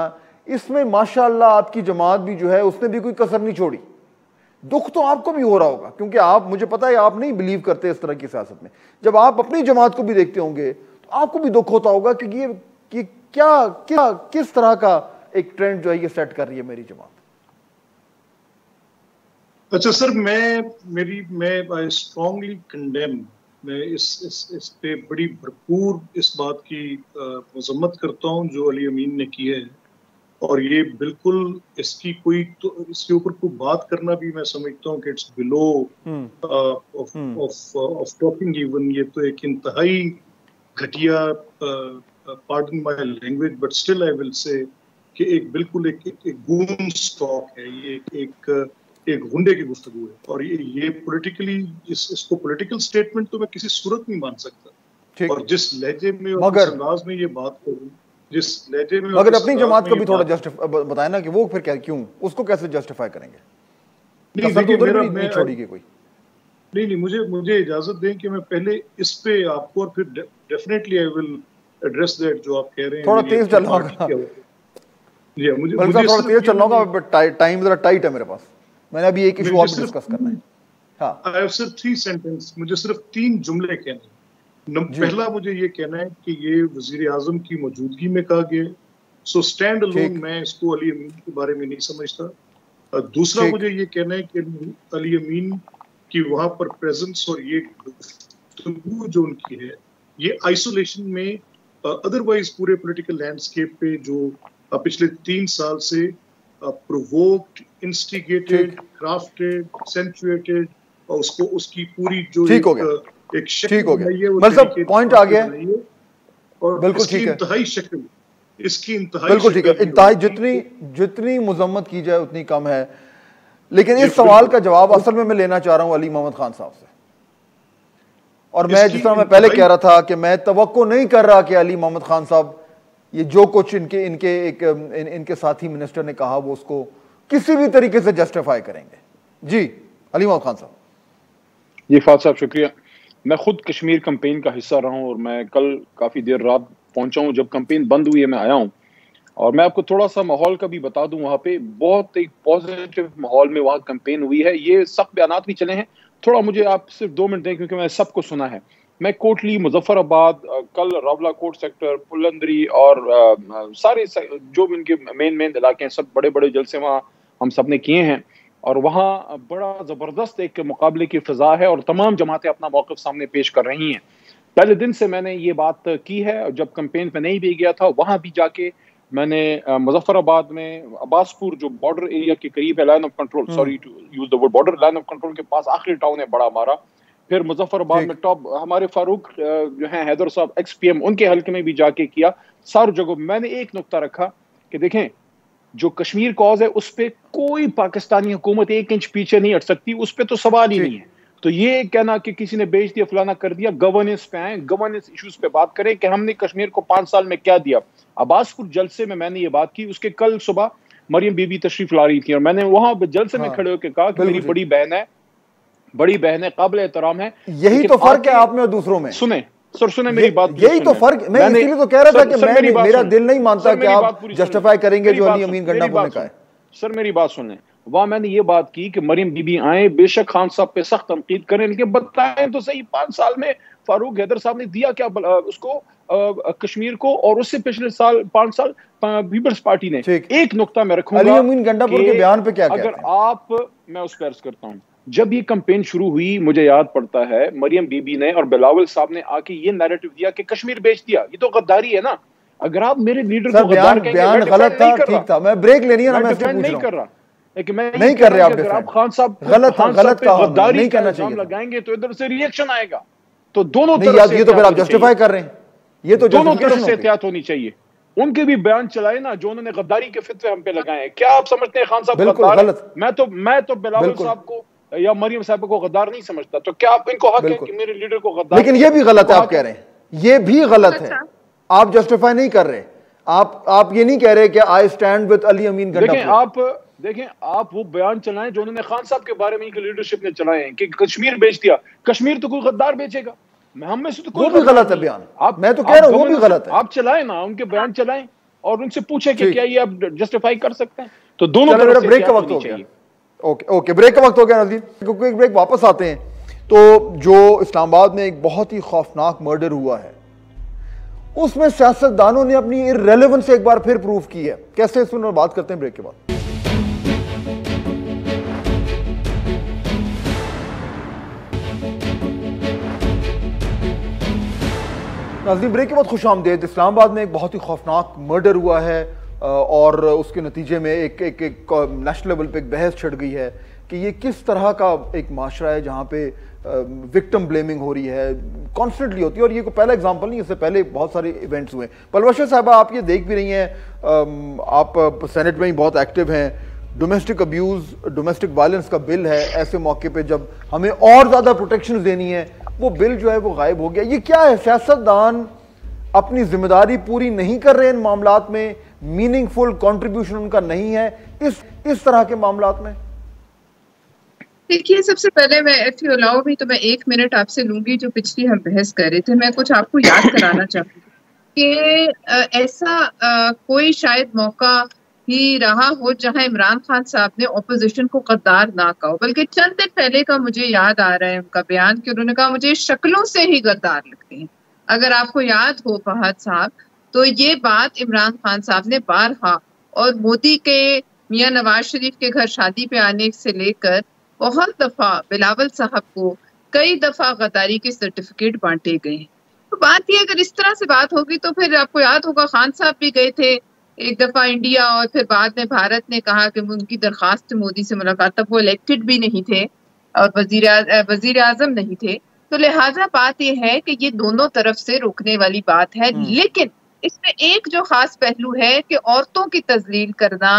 इसमें माशाल्लाह आपकी जमात भी जो है उसने भी कोई कसर नहीं छोड़ी। दुख तो आपको भी हो रहा होगा क्योंकि आप, मुझे पता है आप नहीं बिलीव करते इस तरह की सियासत में, जब आप अपनी जमात को भी देखते होंगे तो आपको भी दुख होता होगा कि ये कि क्या क्या किस तरह का एक ट्रेंड जो है ये सेट कर रही है मेरी जमात। अच्छा सर, मैं मेरी मैं स्ट्रांगली कंडेम, मैं इस इस इस पे बड़ी भरपूर इस बात की मजम्मत करता हूँ जो अली अमीन ने की है, और ये बिल्कुल इसकी कोई तो इसके ऊपर कोई बात करना भी मैं समझता हूँ कि it's below of of of talking even. ये तो एक इंतहाई घटिया, pardon my language but still I will say, कि एक बिल्कुल एक एक गून स्टॉक है ये, एक एक गुंडे की गुफ्तगू है। और ये ये पॉलिटिकली इस, इसको पॉलिटिकल स्टेटमेंट तो मैं किसी सूरत नहीं मान सकता। और जिस लहजे में और मगर, जिस में ये बात करूं, जिस लहजे में मगर अपनी जमात को भी थोड़ा जस्टिफाई बताया ना कि वो फिर क्या, क्यों उसको कैसे जस्टिफाई करेंगे। नहीं देखिए, मेरा मैं छोड़ेगी कोई नहीं, नहीं मुझे मुझे इजाजत दें कि मैं पहले इस पे आपको और फिर definitely I will address that जो आप कह रहे हैं। थोड़ा तेज चलना होगा जी, मुझे थोड़ा तेज चलना होगा, टाइम जरा टाइट है मेरे पास। मैंने अभी एक इशू और डिस्कस करना है। हाँ, आई हैव सिर्फ थ्री सेंटेंस, मुझे सिर्फ तीन जुमले कहने हैं। पहला मुझे ये कहना है कि ये वजीर आजम की मौजूदगी में कहा गया, सो स्टैंड अलोन मैं इसको अली अमीन के बारे में नहीं समझता। दूसरा मुझे ये कहना है कि अली अमीन की वहां पर प्रेजेंस और ये जो उनकी है, ये आइसोलेशन में अदरवाइज पूरे पोलिटिकल लैंडस्केप पे जो पिछले तीन साल से प्रोवोक्ड, इंस्टिगेटेड, क्राफ्टेड, सेंचुएटेड, और उसको उसकी पूरी जो ठीक हो गया, एक ठीक हो गया, मतलब पॉइंट आ गया, और बिल्कुल ठीक है, इंतहाई शक्ल इसकी, इंतहाई बिल्कुल ठीक है, इंतहाई जितनी जितनी मजम्मत की जाए उतनी कम है। लेकिन इस सवाल का जवाब असल में मैं लेना चाह रहा हूं अली मोहम्मद खान साहब से। और मैं जिस तरह मैं पहले कह रहा था कि मैं तवक्को नहीं कर रहा कि अली मोहम्मद खान साहब ये जो कुछ इनके इनके एक इन, इनके साथी मिनिस्टर ने कहा वो उसको किसी भी तरीके से जस्टिफाई करेंगे। जी अली मोहम्मद खान साहब। जी फाद साहब शुक्रिया। मैं खुद कश्मीर कंपेन का हिस्सा रहा हूँ और मैं कल काफ़ी देर रात पहुँचा हूँ, जब कंपेन बंद हुई है मैं आया हूँ, और मैं आपको थोड़ा सा माहौल का भी बता दूं, वहाँ पे बहुत एक पॉजिटिव माहौल में वहाँ कैंपेन हुई है। ये सख्त बयानात भी चले हैं, थोड़ा मुझे आप सिर्फ दो मिनट दें क्योंकि मैं सबको सुना है। मैं कोटली, मुजफ्फराबाद, कल रावलाकोट सेक्टर, पुलंदरी और आ, सारे जो भी इनके मेन मेन इलाके हैं, सब बड़े बड़े जलसे वहाँ हम सब ने किए हैं, और वहाँ बड़ा ज़बरदस्त एक मुकाबले की फ़िज़ा है और तमाम जमातें अपना मौक़िफ़ सामने पेश कर रही हैं। पहले दिन से मैंने ये बात की है, और जब कैंपेन पर नहीं भी गया था वहाँ भी जाके मैंने मुजफ्फराबाद में अब्बासपुर जो बॉर्डर एरिया के करीब है, line of control, sorry to use the word border, line of control के पास आखिरी टाउन है बड़ा हमारा। फिर मुजफ्फराबाद में टॉप हमारे फारूक जो हैं हैदर साहब एक्स पी एम, उनके हल्के में भी जाके किया। सारी जगह मैंने एक नुक्ता रखा कि देखें जो कश्मीर कॉज है उस पर कोई पाकिस्तानी हुकूमत एक इंच पीछे नहीं हट सकती, उस पर तो सवाल ही नहीं है। तो ये कहना कि किसी ने बेच दिया फलाना कर दिया, गवर्नेंस पे आए, गवर्नेंस इश्यूज पे बात करें कि हमने कश्मीर को पाँच साल में क्या दिया। अब्बासपुर जलसे में मैंने ये बात की, उसके कल सुबह मरियम बीबी तशरीफ ला रही थी और मैंने वहाँ जलसे हाँ, में खड़े होकर कहा कि मेरी बड़ी बहन है, बड़ी बहन है, काबिल एहतराम है। यही तो फर्क है आप में और दूसरों में। सुने सर, सुने मेरी बात, यही तो फर्क। मैं इसीलिए तो कह रहा था कि मेरा दिल नहीं मानता कि आप जस्टिफाई करेंगे जो अली अमीन गंडापुर ने कहा है। सर मेरी बात सुने, वहां मैंने ये बात की कि मरीम बीबी आए, बेशक खान साहब पे सख्त तनकीद करें, लेकिन बताएं तो सही पांच साल में फारूक हैदर साहब ने दिया क्या उसको कश्मीर को, और उससे पिछले साल पांच साल पीपल्स पार्टी ने। एक नुक्ता मैं रखूंगा अली अमीन गंडापुर के बयान पे क्या अगर आप, मैं उस पर अर्ज करता हूँ, जब ये कैंपेन शुरू हुई मुझे याद पड़ता है मरियम बीबी ने और बिलावल साहब ने आके ये नैरेटिव दिया कि कश्मीर बेच दिया, ये तो गद्दारी है ना। अगर आप मेरे लीडर को गद्दार कहेंगे, मैं ब्रेक लेनी है ना, मैं डिफेंड नहीं कर रहा, कि मैं नहीं कर रहे, आप आप खान साहब गलत खान गलत गद्दारी नहीं करना चाहिए लगाएंगे तो इधर से रिएक्शन आएगा। तो दोनों तरफ से ये तो फिर आप जस्टिफाई कर रहे हैं, ये तो दोनों तरफ से एहतियात होनी चाहिए। उनके भी बयान चलाए ना जो उन्होंने गद्दारी के फतवे हम पे लगाए हैं। क्या आप समझते हैं खान साहब गलत? मैं तो मैं तो बिलावल साहब को या मरियम साहब को गद्दार नहीं समझता, तो क्या आप इनको हक है कि मेरे लीडर को गद्दार? लेकिन ये भी गलत है आप कह रहे हैं, ये भी गलत है, आप जस्टिफाई नहीं कर रहे, आप आप ये नहीं कह रहे कि I stand with अली अमीन गंडापुर। आप देखें, आप वो बयान चलाएं जो उन्होंने खान साहब के बारे में इनकी लीडरशिप ने चलाए हैं कि कश्मीर बेच दिया, कश्मीर तो कोई गद्दार बेचेगा, हम में से तो कोई वो भी गलत है बयान। आप मैं तो कह रहा हूँ वो भी गलत है, आप चलाएं ना, उनके बयान चलाएं और उनसे पूछें कि क्या ये आप जस्टिफाई कर सकते हैं। तो दोनों तरफ से ब्रेक का वक्त हो गया। ओके ओके ब्रेक का वक्त हो गया नज़ीर, क्योंकि ब्रेक वापस आते हैं तो जो इस्लामाबाद में एक बहुत ही खौफनाक मर्डर हुआ है उसमें सियासतदानों ने अपनी इररिलेवेंस एक बार फिर प्रूव की है। कैसे, इस पर बात करते हैं ब्रेक के बाद। नाज़रीन ब्रेक के बाद खुश आमदेद। इस्लामाबाद में एक बहुत ही खौफनाक मर्डर हुआ है और उसके नतीजे में एक एक, एक नेशनल लेवल पे एक बहस छिड़ गई है कि ये किस तरह का एक माशरा है जहाँ पे विक्टिम ब्लेमिंग हो रही है, कॉन्स्टेंटली होती है। और ये कोई पहला एग्जांपल नहीं, इससे पहले बहुत सारे इवेंट्स हुए। पलवशा साहबा आप ये देख भी रही हैं, आप सेनेट में ही बहुत एक्टिव हैं, डोमेस्टिक अब्यूज़ डोमेस्टिक वायलेंस का बिल है, ऐसे मौके पर जब हमें और ज़्यादा प्रोटेक्शन देनी है वो बिल जो है वो गायब हो गया। ये क्या है, सियासतदान अपनी जिम्मेदारी पूरी नहीं कर रहे इन मामलात में, मीनिंगफुल कंट्रीब्यूशन उनका नहीं है इस इस तरह के मामलात में? देखिए सबसे पहले मैं इफ यू अलाउ मी तो मैं एक मिनट आपसे लूंगी, जो पिछली हम बहस कर रहे थे मैं कुछ आपको याद कराना चाहूँगी कि ऐसा आ, कोई शायद मौका ही रहा हो जहाँ इमरान खान साहब ने ओपोजिशन को गद्दार ना कहो, बल्कि चंद दिन पहले का मुझे याद आ रहा है उनका बयान कि उन्होंने कहा मुझे शक्लों से ही गद्दार लगते हैं। अगर आपको याद हो फहद साहब, तो ये बात इमरान खान साहब ने बारहा और मोदी के मियाँ नवाज शरीफ के घर शादी पे आने से लेकर बहुत दफ़ा बिलावल साहब को कई दफ़ा गद्दारी के सर्टिफिकेट बांटे गए। तो बात ये अगर इस तरह से बात होगी तो फिर आपको याद होगा खान साहब भी गए थे एक दफ़ा इंडिया और फिर बाद में भारत ने कहा कि उनकी दरख्वास्त मोदी से मुलाकात, तब वो इलेक्टेड भी नहीं थे और वजीर वजीर आजम नहीं थे। तो लिहाजा बात यह है कि ये दोनों तरफ से रोकने वाली बात है, लेकिन इसमें एक जो खास पहलू है कि औरतों की तजलील करना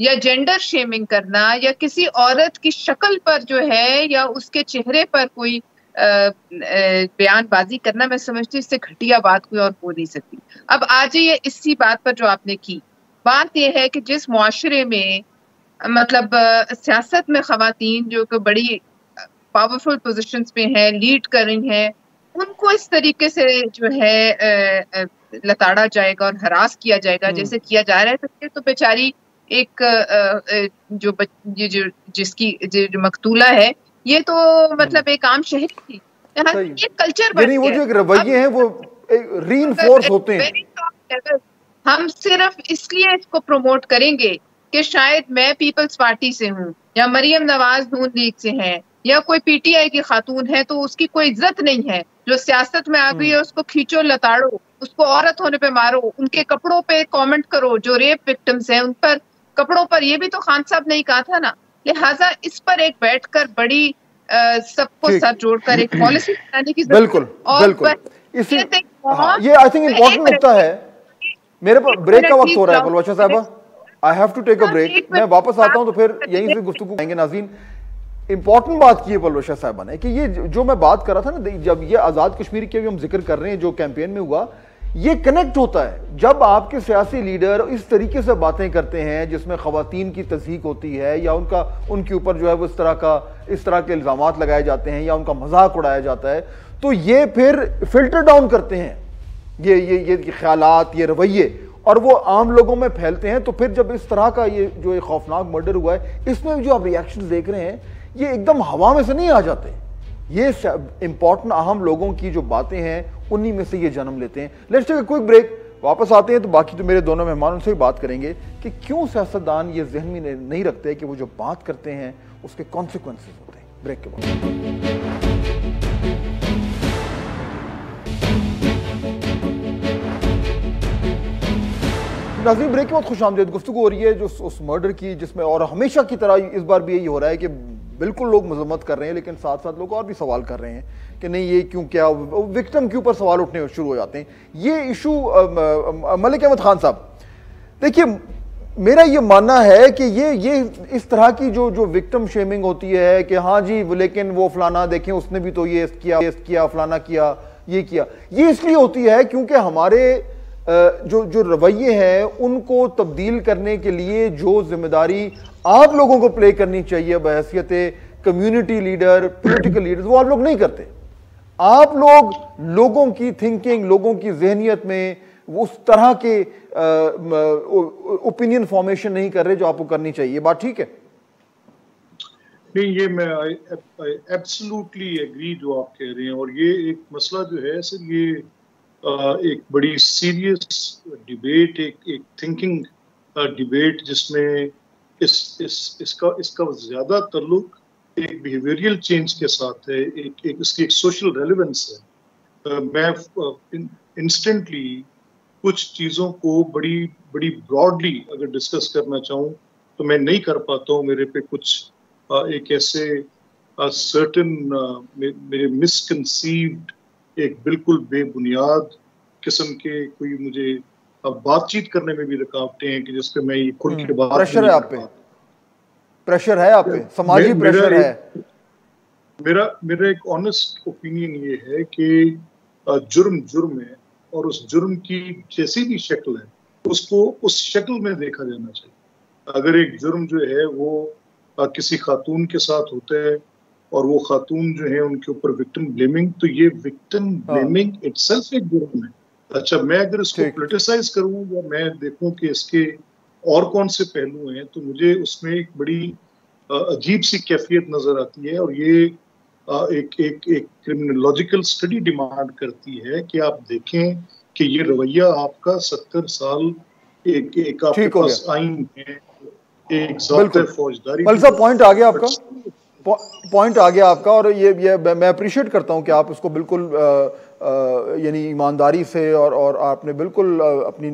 या जेंडर शेमिंग करना या किसी औरत की शक्ल पर जो है या उसके चेहरे पर कोई बयानबाजी करना, मैं समझती हूँ इससे घटिया बात कोई और हो नहीं सकती। अब आ जाइए इसी बात पर जो आपने की, बात यह है कि जिस मुआशरे में मतलब सियासत में ख़वातीन जो कि बड़ी पावरफुल पोजीशंस पे हैं, लीड कर रही हैं, उनको इस तरीके से जो है लताड़ा जाएगा और हरास किया जाएगा जैसे किया जा रहा है, तो फिर तो बेचारी एक जो जो जिसकी जो मकतूला है, ये तो मतलब एक आम शहरी थी, ये कल्चर बन गया, वो जो एक रवैये हैं वो रीइंफोर्स होते हैं। हम सिर्फ इसलिए इसको प्रमोट करेंगे कि शायद मैं पीपल्स पार्टी से हूँ या मरियम नवाज नून लीग से हैं या कोई पीटीआई की खातून है तो उसकी कोई इज्जत नहीं है, जो सियासत में आ गई है उसको खींचो लताड़ो, उसको औरत होने पे मारो, उनके कपड़ों पे कमेंट करो, जो रेप विक्टिम्स हैं उन पर कपड़ों पर, ये भी तो खान साहब ने ही कहा था ना। लिहाजा इस पर एक बैठकर बड़ी सबको साथ जोड़कर एक पॉलिसी बनाने की जरूरत। बिल्कुल बिल्कुल, ये आई थिंक इम्पोर्टेंट होता है। मेरे पास ब्रेक का वक्त हो रहा है पलवशा साहबा, I have to take a break, मैं वापस आता हूं तो फिर यहीं से गुफ्तगू करेंगे। नाज़रीन इंपॉर्टेंट बात की है पलवशा साहबा ने कि ये जो मैं बात कर रहा था ना, जब ये आज़ाद कश्मीर के भी हम जिक्र कर रहे हैं जो कैंपेन में हुआ, ये कनेक्ट होता है। जब आपके सियासी लीडर इस तरीके से बातें करते हैं जिसमें ख़वातीन की तज़हीक होती है या उनका उनके ऊपर जो है वो इस तरह का इस तरह के इल्ज़ाम लगाए जाते हैं या उनका मजाक उड़ाया जाता है, तो ये फिर फिल्टर डाउन करते हैं ये ये ये ख्यालात, ये रवैये, और वो आम लोगों में फैलते हैं। तो फिर जब इस तरह का ये जो ये खौफनाक मर्डर हुआ है, इसमें जो आप रिएक्शन देख रहे हैं ये एकदम हवा में से नहीं आ जाते, ये इंपॉर्टेंट अहम लोगों की जो बातें हैं उन्हीं में से ये जन्म लेते हैं। Let's take a quick break, वापस आते हैं तो बाकी तो मेरे दोनों मेहमानों से ही बात करेंगे कि क्यों सियासतदान ये जहन में नहीं रखते कि वो जो बात करते हैं उसके कॉन्सिक्वेंसेस होते हैं। ब्रेक के बाद नाज़रीन, ब्रेक के बाद खुशामदीद, गुफ्तगू हो रही है जो उस मर्डर की जिसमें, और हमेशा की तरह इस बार भी यही हो रहा है कि बिल्कुल लोग मजम्मत कर रहे हैं लेकिन साथ साथ लोग और भी सवाल कर रहे हैं कि नहीं ये क्यों, क्या विक्टिम के ऊपर सवाल उठने शुरू हो जाते हैं। ये इशू मलिक अहमद खान साहब, देखिए मेरा ये मानना है कि ये ये इस तरह की जो जो विक्टिम शेमिंग होती है कि हाँ जी लेकिन वो फलाना देखें उसने भी तो ये किया किया फलाना किया ये किया, ये इसलिए होती है क्योंकि हमारे जो जो रवैये हैं उनको तब्दील करने के लिए जो जिम्मेदारी आप लोगों को प्ले करनी चाहिए बहैसियत कम्युनिटी लीडर, पॉलिटिकल लीडर्स, वो आप लोग नहीं करते। आप लोग लोगों की थिंकिंग, लोगों की जहनियत में उस तरह के ओपिनियन फॉर्मेशन नहीं कर रहे जो आपको करनी चाहिए। बात ठीक है? नहीं, ये मैं एब्सोल्युटली एग्री जो आप कह रहे हैं, और ये एक मसला जो है सर, ये एक बड़ी सीरियस डिबेट, एक एक थिंकिंग डिबेट जिसमें इस इस इसका इसका ज़्यादा तल्लुक एक बिहेवियरल चेंज के साथ है, एक एक इसकी एक सोशल रेलेवेंस है। मैं इंस्टेंटली कुछ चीज़ों को बड़ी बड़ी ब्रॉडली अगर डिस्कस करना चाहूँ तो मैं नहीं कर पाता हूँ, मेरे पे कुछ एक ऐसे सर्टन मेरे मिसकंसीव्ड, एक बिल्कुल बेबुनियाद किस्म के कोई मुझे बातचीत करने में भी रुकावटें हैं कि जिस पे मैं ये खुल के बात, प्रेशर है आप पे, प्रेशर है आप पे, समाजी प्रेशर है। मेरा मेरा एक ऑनेस्ट ओपिनियन ये है कि जुर्म जुर्म है और उस जुर्म की जैसी भी शक्ल है उसको उस शक्ल में देखा जाना चाहिए। अगर एक जुर्म जो है वो किसी खातून के साथ होता है और वो खातून जो है उनके ऊपर विक्टिम ब्लेमिंग, तो ये विक्टिम ब्लेमिंग इटसेल्फ एक जुर्म है। अच्छा, मैं अगर इसको पोलिटिसाइज करूं या मैं देखूं कि इसके और कौन से पहलू हैं तो मुझे उसमें एक बड़ी अजीब सी कैफियत नजर आती है, और ये एक एक एक क्रिमिनोलॉजिकल स्टडी डिमांड करती है कि आप देखें कि ये रवैया आपका सत्तर साल एक एक आपके पास आईन है, एक फौजदारी पॉइंट आ गया आपका, पॉइंट आ गया आपका, और ये ये मैं अप्रिशिएट करता हूं कि आप उसको बिल्कुल यानी ईमानदारी से और और आपने बिल्कुल अपनी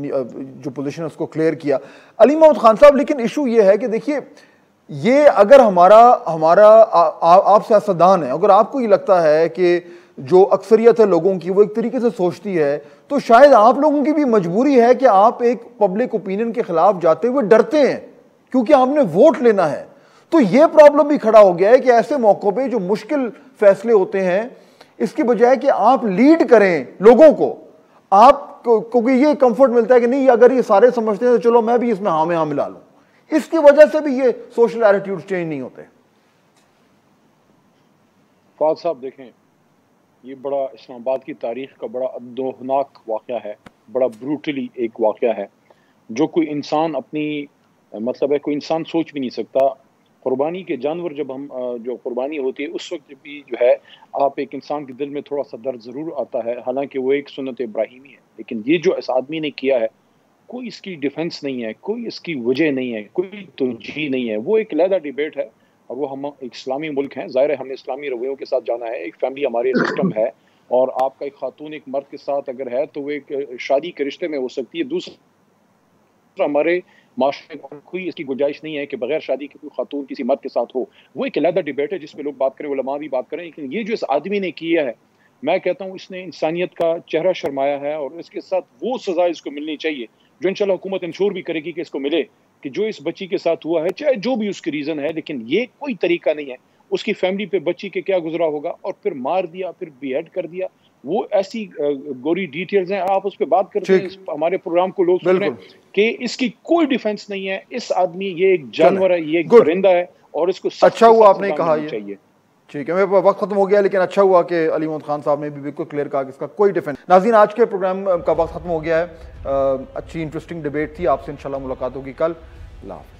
जो पोजीशन है उसको क्लियर किया अली मोहम्मद खान साहब। लेकिन इशू ये है कि देखिए ये अगर हमारा हमारा आ, आ, आप सियासतदान हैं, अगर आपको ये लगता है कि जो अक्सरियत है लोगों की वो एक तरीके से सोचती है, तो शायद आप लोगों की भी मजबूरी है कि आप एक पब्लिक ओपिनियन के खिलाफ जाते हुए डरते हैं क्योंकि आपने वोट लेना है। तो ये प्रॉब्लम भी खड़ा हो गया है कि ऐसे मौकों पे जो मुश्किल फैसले होते हैं इसके बजाय कि आप लीड करें लोगों को, आप क्योंकि ये कंफर्ट मिलता है कि नहीं अगर ये सारे समझते हैं तो चलो मैं भी इसमें हाँ में हाँ मिला लूं, इसकी वजह से भी ये सोशल एटीट्यूड चेंज नहीं होते। फवाद साहब देखें, ये बड़ा इस्लामाबाद की तारीख का बड़ा दोहनाक वाक़या है, बड़ा ब्रूटली एक वाक़या है जो कोई इंसान अपनी मतलब है कोई इंसान सोच भी नहीं सकता। क़ुरबानी के जानवर जब हम जो क़ुरबानी होती है उस वक्त भी जो है आप एक इंसान के दिल में थोड़ा सा दर्द ज़रूर आता है, हालांकि वो एक सुन्नत इब्राहिमी है, लेकिन ये जो इस आदमी ने किया है कोई इसकी डिफेंस नहीं है, कोई इसकी वजह नहीं है, कोई तवजीह नहीं है। वो एक अलहदा डिबेट है और वो हम इस्लामी मुल्क हैं, ज़ाहिर है हमने इस्लामी रवैयों के साथ जाना है, एक फैमिली हमारे सिस्टम है और आपका एक खातून एक मर्द के साथ अगर है तो वो एक शादी के रिश्ते में हो सकती है। दूसरा हमारे माशरे में कोई इसकी गुंजाइश नहीं है कि बगैर शादी के कोई खातून किसी मर्द के साथ हो, वो एक अलहदा डिबेट है जिसमें लोग बात करें, उलमा भी बात करें, लेकिन ये जो इस आदमी ने किया है मैं कहता हूँ इसने इंसानियत का चेहरा शर्माया है और इसके साथ वो सज़ा इसको मिलनी चाहिए जो इंशाल्लाह हुकूमत इंश्योर भी करेगी कि इसको मिले कि जो इस बच्ची के साथ हुआ है चाहे जो भी उसकी रीज़न है, लेकिन ये कोई तरीका नहीं है उसकी फैमिली पे बच्ची के क्या गुजरा होगा और फिर मार दिया, फिर बेहद कर दिया। वो ऐसी गोरी डिटेल्स हैं, आप उस पर बात करते हैं, हमारे प्रोग्राम को लोग सुन रहे हैं कि इसकी कोई डिफेंस नहीं है। इस आदमी ये एक जानवर है, ये एक परिंदा है और इसको अच्छा हुआ आपने कहा चाहिए। ठीक है, मेरा वक्त खत्म हो गया, लेकिन अच्छा हुआ कि अली मोहम्मद खान साहब ने भी बिल्कुल क्लियर कहा कि इसका कोई डिफेंस। नाज़रीन, आज के प्रोग्राम का वक्त खत्म हो गया है, अच्छी इंटरेस्टिंग डिबेट थी, आपसे इंशाल्लाह मुलाकात होगी कल। लाभ